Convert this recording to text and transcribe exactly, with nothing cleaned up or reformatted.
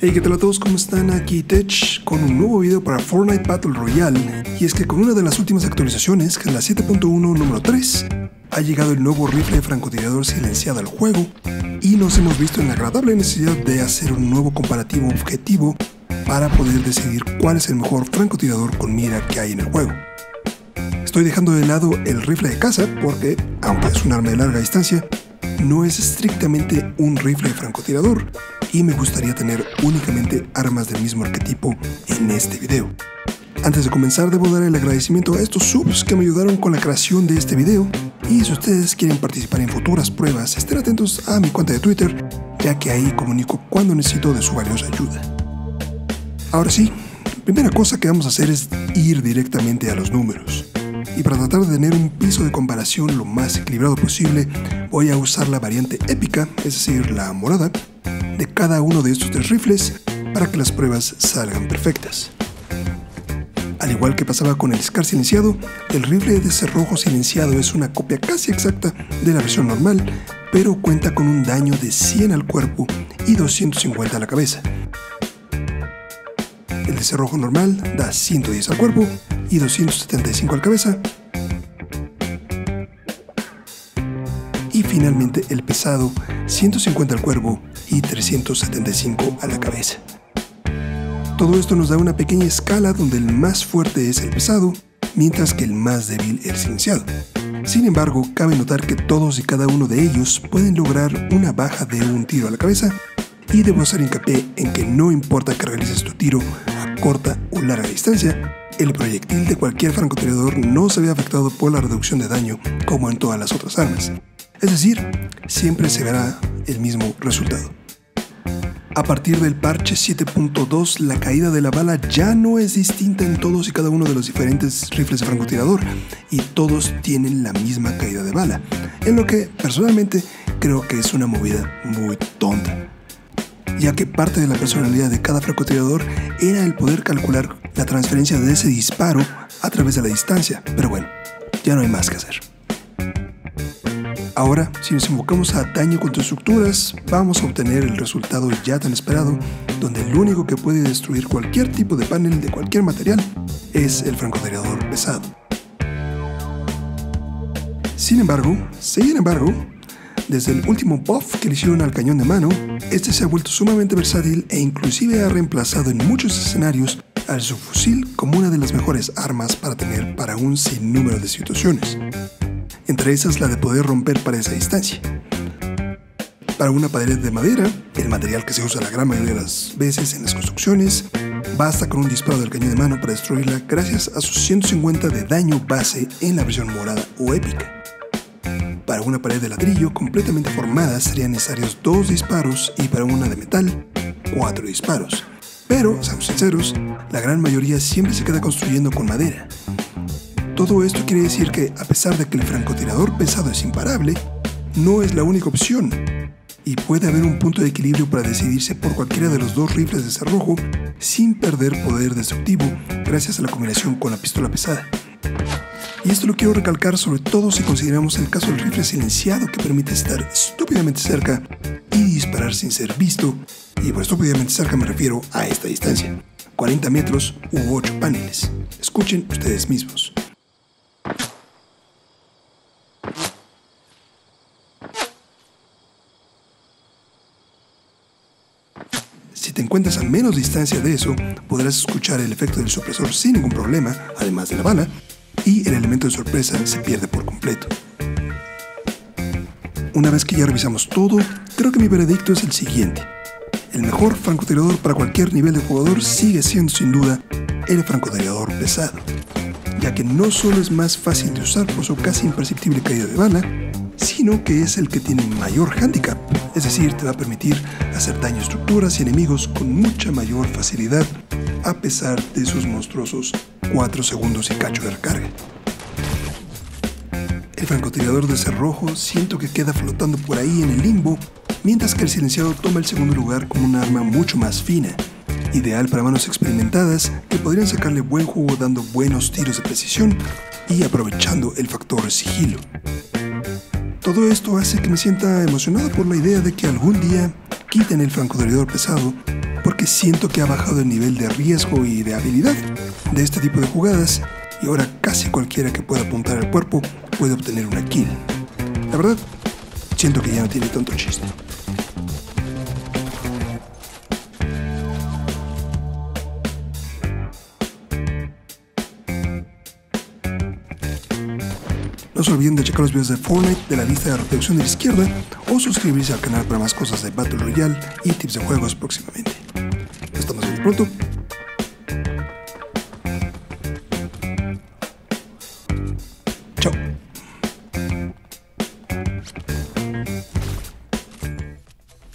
Hey, ¿qué tal a todos? ¿Cómo están? Aquí Tech con un nuevo video para Fortnite Battle Royale. Y es que con una de las últimas actualizaciones, que es la siete punto uno número tres, ha llegado el nuevo rifle de francotirador silenciado al juego y nos hemos visto en la agradable necesidad de hacer un nuevo comparativo objetivo para poder decidir cuál es el mejor francotirador con mira que hay en el juego. Estoy dejando de lado el rifle de caza porque, aunque es un arma de larga distancia, no es estrictamente un rifle de francotirador y me gustaría tener únicamente armas del mismo arquetipo en este video. Antes de comenzar, debo dar el agradecimiento a estos subs que me ayudaron con la creación de este video, y si ustedes quieren participar en futuras pruebas, estén atentos a mi cuenta de Twitter, ya que ahí comunico cuando necesito de su valiosa ayuda. Ahora sí, la primera cosa que vamos a hacer es ir directamente a los números. Y para tratar de tener un piso de comparación lo más equilibrado posible, voy a usar la variante épica, es decir, la morada, de cada uno de estos tres rifles para que las pruebas salgan perfectas. Al igual que pasaba con el SCAR silenciado, el rifle de cerrojo silenciado es una copia casi exacta de la versión normal, pero cuenta con un daño de cien al cuerpo y doscientos cincuenta a la cabeza. El de cerrojo normal da ciento diez al cuerpo y doscientos setenta y cinco a la cabeza. Y finalmente el pesado, ciento cincuenta al cuerpo y trescientos setenta y cinco a la cabeza. Todo esto nos da una pequeña escala donde el más fuerte es el pesado, mientras que el más débil el silenciado. Sin embargo, cabe notar que todos y cada uno de ellos pueden lograr una baja de un tiro a la cabeza, y debo hacer hincapié en que no importa que realices tu tiro a corta o larga distancia, el proyectil de cualquier francotirador no se ve afectado por la reducción de daño como en todas las otras armas. Es decir, siempre se verá el mismo resultado. A partir del parche siete punto dos, la caída de la bala ya no es distinta en todos y cada uno de los diferentes rifles de francotirador, y todos tienen la misma caída de bala, en lo que personalmente creo que es una movida muy tonta, ya que parte de la personalidad de cada francotirador era el poder calcular la transferencia de ese disparo a través de la distancia, pero bueno, ya no hay más que hacer. Ahora, si nos enfocamos a daño contra estructuras, vamos a obtener el resultado ya tan esperado, donde el único que puede destruir cualquier tipo de panel de cualquier material es el francotirador pesado. Sin embargo, sin embargo, desde el último buff que le hicieron al cañón de mano, este se ha vuelto sumamente versátil e inclusive ha reemplazado en muchos escenarios al subfusil como una de las mejores armas para tener para un sinnúmero de situaciones. Entre esas la de poder romper paredes a distancia. Para una pared de madera, el material que se usa la gran mayoría de las veces en las construcciones, basta con un disparo del cañón de mano para destruirla gracias a sus ciento cincuenta de daño base en la versión morada o épica. Para una pared de ladrillo completamente formada serían necesarios dos disparos, y para una de metal, cuatro disparos. Pero, seamos sinceros, la gran mayoría siempre se queda construyendo con madera. Todo esto quiere decir que, a pesar de que el francotirador pesado es imparable, no es la única opción, y puede haber un punto de equilibrio para decidirse por cualquiera de los dos rifles de cerrojo sin perder poder destructivo gracias a la combinación con la pistola pesada. Y esto lo quiero recalcar sobre todo si consideramos el caso del rifle silenciado, que permite estar estúpidamente cerca y disparar sin ser visto, y por estúpidamente cerca me refiero a esta distancia, cuarenta metros u ocho paneles. Escuchen ustedes mismos. Si te encuentras a menos distancia de eso, podrás escuchar el efecto del supresor sin ningún problema, además de la bala, y el elemento de sorpresa se pierde por completo. Una vez que ya revisamos todo, creo que mi veredicto es el siguiente. El mejor francotirador para cualquier nivel de jugador sigue siendo sin duda el francotirador pesado, ya que no solo es más fácil de usar por su casi imperceptible caída de bala, sino que es el que tiene mayor handicap, es decir, te va a permitir hacer daño a estructuras y enemigos con mucha mayor facilidad, a pesar de sus monstruosos cuatro segundos y cacho de recarga. El francotirador de cerrojo siento que queda flotando por ahí en el limbo, mientras que el silenciado toma el segundo lugar como un arma mucho más fina, ideal para manos experimentadas que podrían sacarle buen jugo dando buenos tiros de precisión y aprovechando el factor sigilo. Todo esto hace que me sienta emocionado por la idea de que algún día quiten el francotirador pesado, porque siento que ha bajado el nivel de riesgo y de habilidad de este tipo de jugadas y ahora casi cualquiera que pueda apuntar al cuerpo puede obtener una kill. La verdad, siento que ya no tiene tanto chiste. No se olviden de checar los videos de Fortnite de la lista de reproducción de la izquierda o suscribirse al canal para más cosas de Battle Royale y tips de juegos próximamente. Nos vemos muy pronto.